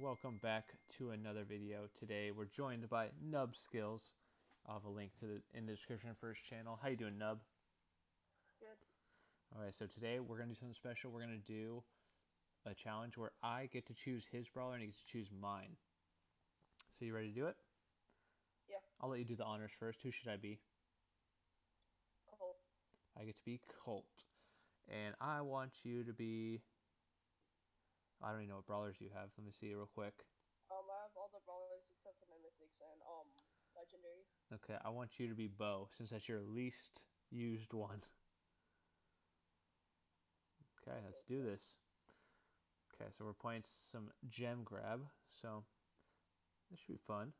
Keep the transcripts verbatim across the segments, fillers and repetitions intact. welcome back to another video. Today we're joined by Nubskillz. I'll have a link to the, in the description for his channel. How you doing, Nub? Good. Alright, so today we're going to do something special. We're going to do a challenge where I get to choose his brawler and he gets to choose mine. So you ready to do it? Yeah. I'll let you do the honors first. Who should I be? Colt. I get to be Colt. And I want you to be... I don't even know what brawlers you have. Let me see real quick. Um, I have all the brawlers except for my mythics and um legendaries. Okay, I want you to be Bo, since that's your least used one. Okay, let's do this. Okay, so we're playing some gem grab, so this should be fun.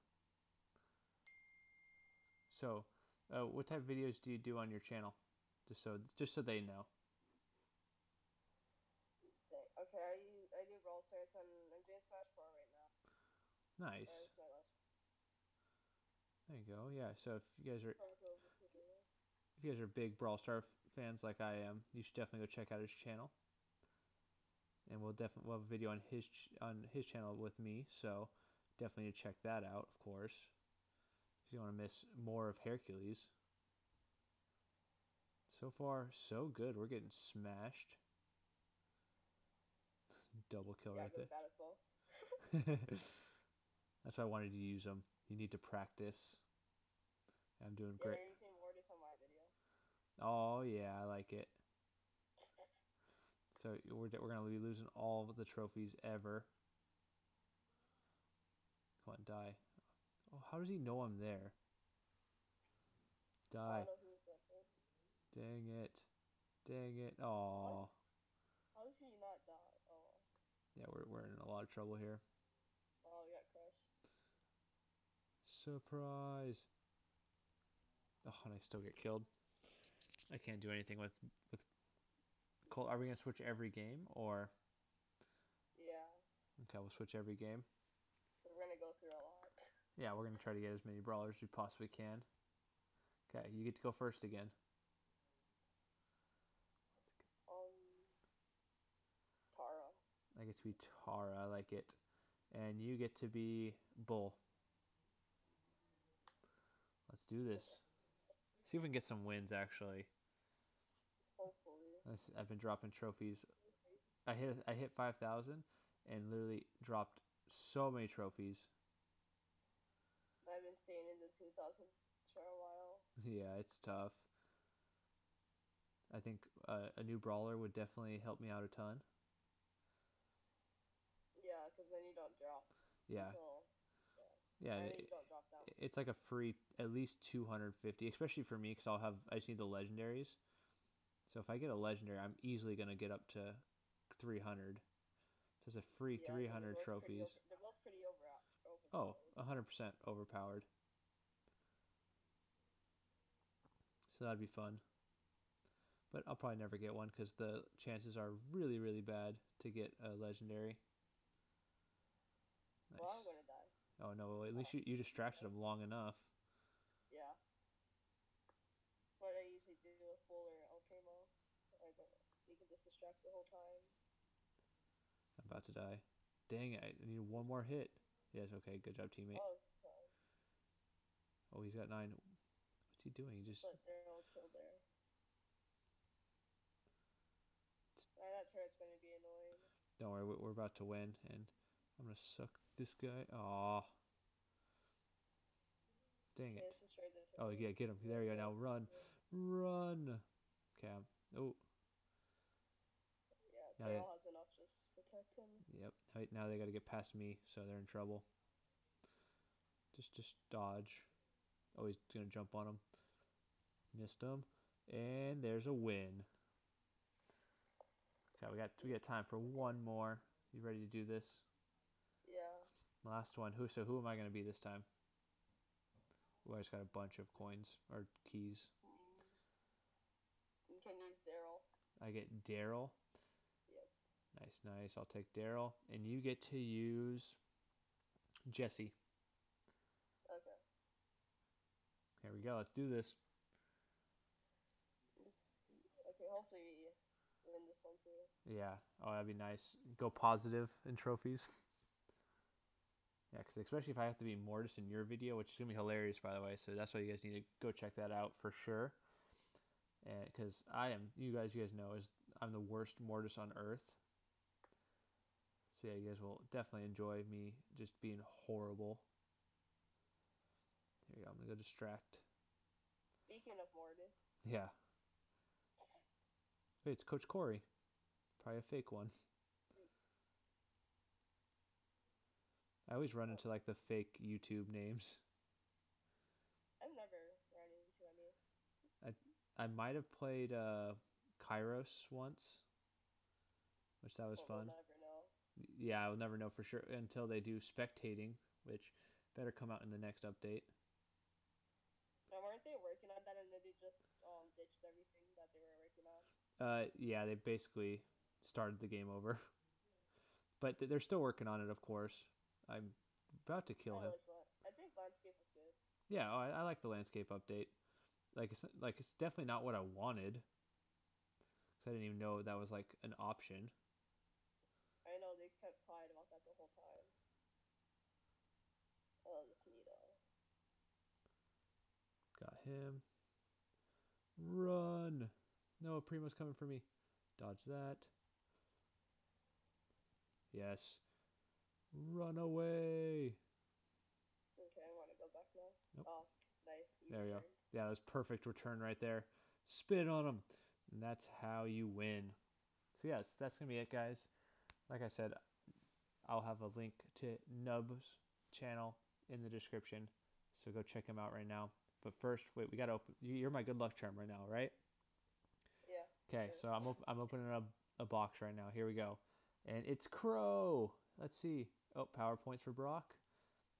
So, uh, what type of videos do you do on your channel? Just so, just so they know. Okay, I, I do Brawl Stars and I'm doing Smash four right now. Nice. Yeah, there you go. Yeah, so if you guys are if you guys are big Brawl Star fans like I am, you should definitely go check out his channel. And we'll definitely we'll have a video on his ch on his channel with me, so definitely check that out, of course. If you want to miss more of Harecules. So far, so good. We're getting smashed. Double kill, yeah, right there. That's why I wanted to use them. You need to practice. I'm doing yeah, great. You're using Mortis on my video. Oh yeah, I like it. So we're we're gonna be losing all of the trophies ever. Come on, die. Oh, how does he know I'm there? Die. I don't know who's that for. Dang it! Dang it! Oh. How did he not die? Oh. Yeah, we're we're in a lot of trouble here. Oh, we got crushed. Surprise! Oh, and I still get killed. I can't do anything with with Colt. Are we gonna switch every game or? Yeah. Okay, we'll switch every game. We're gonna go through a lot. Yeah, we're gonna try to get as many brawlers as we possibly can. Okay, you get to go first again. Tara. I get to be Tara. I like it. And you get to be Bull. Let's do this. Let's see if we can get some wins, actually. Hopefully. I've been dropping trophies. I hit I hit five thousand and literally dropped so many trophies. I've been staying in the two thousand for a while. Yeah, it's tough. I think uh, a new brawler would definitely help me out a ton. Yeah, because then you don't drop. Yeah. Until, yeah. yeah it, you don't drop that it's like a free, at least two hundred fifty, especially for me, because I'll have, I just need the legendaries. So if I get a legendary, I'm easily going to get up to three hundred. So it's a free yeah, three hundred they're trophies. Over, they're both pretty over, overpowered. Oh, one hundred percent overpowered. So that'd be fun. But I'll probably never get one, because the chances are really, really bad to get a legendary. Nice. Well, I'm gonna die. Oh no! At least you, you distracted him long enough. Yeah. That's what I usually do with Bull or El Primo. I don't, you can just distract the whole time. I'm about to die. Dang it! I need one more hit. Yes. Okay. Good job, teammate. Oh. Sorry. Oh, he's got nine. What's he doing? He just. Let Daryl chill there. Right, that turret's gonna be annoying. Don't worry. We're about to win, and. I'm gonna suck this guy. Aw. Dang it. Oh, yeah, get him. There you go. Now run. Run. Okay. Oh. Yeah, Daryl has enough. Just protect him. Yep. Now they gotta get past me, so they're in trouble. Just, just dodge. Oh, he's gonna jump on him. Missed him. And there's a win. Okay, we got, we got time for one more. You ready to do this? Yeah. Last one. Who? So who am I going to be this time? Ooh, I just got a bunch of coins or keys. You can use Daryl. I get Daryl. Yep. Nice, nice. I'll take Daryl, and you get to use Jesse. Okay. Here we go. Let's do this. Let's see. Okay. Hopefully we win this one too. Yeah. Oh, that'd be nice. Go positive in trophies. Yeah, because especially if I have to be Mortis in your video, which is going to be hilarious, by the way. So that's why you guys need to go check that out for sure. And because I am, you guys, you guys know, is I'm the worst Mortis on earth. So yeah, you guys will definitely enjoy me just being horrible. Here you go. I'm going to go distract. Speaking of Mortis. Yeah. Wait, it's Coach Corey. Probably a fake one. I always run into, like, the fake YouTube names. I've never run into any. I I might have played uh, Kairos once, which that was well, fun. We'll never know. Yeah, I'll never know for sure until they do spectating, which better come out in the next update. Now, weren't they working on that and then they just um, ditched everything that they were working on? Uh, yeah, they basically started the game over. But they're still working on it, of course. I'm about to kill I him. Like, I think landscape was good. Yeah, oh, I, I like the landscape update. Like, it's, like it's definitely not what I wanted. Cause I didn't even know that was like an option. I know they kept quiet about that the whole time. Oh, this Nito. Got him. Run! No, Primo's coming for me. Dodge that. Yes. Run away! Okay, I want to go back now. Nope. Oh, nice. You there we go. Yeah, that was perfect return right there. Spin on them. And that's how you win. So, yes, that's going to be it, guys. Like I said, I'll have a link to Nub's channel in the description. So, go check him out right now. But first, wait, we got to open. You're my good luck charm right now, right? Yeah. Okay, sure. So I'm, op I'm opening up a, a box right now. Here we go. And it's Crow. Let's see. Oh, power points for Brock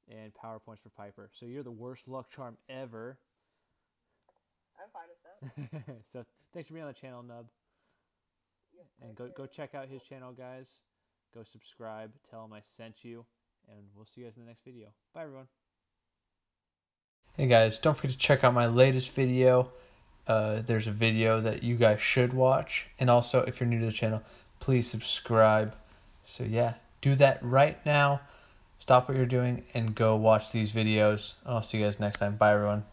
and power points for Piper. So you're the worst luck charm ever. I'm fine with that. So thanks for being on the channel, Nub. Yeah, and go, go check out his channel, guys. Go subscribe. Tell him I sent you. And we'll see you guys in the next video. Bye, everyone. Hey, guys. Don't forget to check out my latest video. Uh, there's a video that you guys should watch. And also, if you're new to the channel, please subscribe. So, yeah. Do that right now. Stop what you're doing and go watch these videos. I'll see you guys next time. Bye, everyone.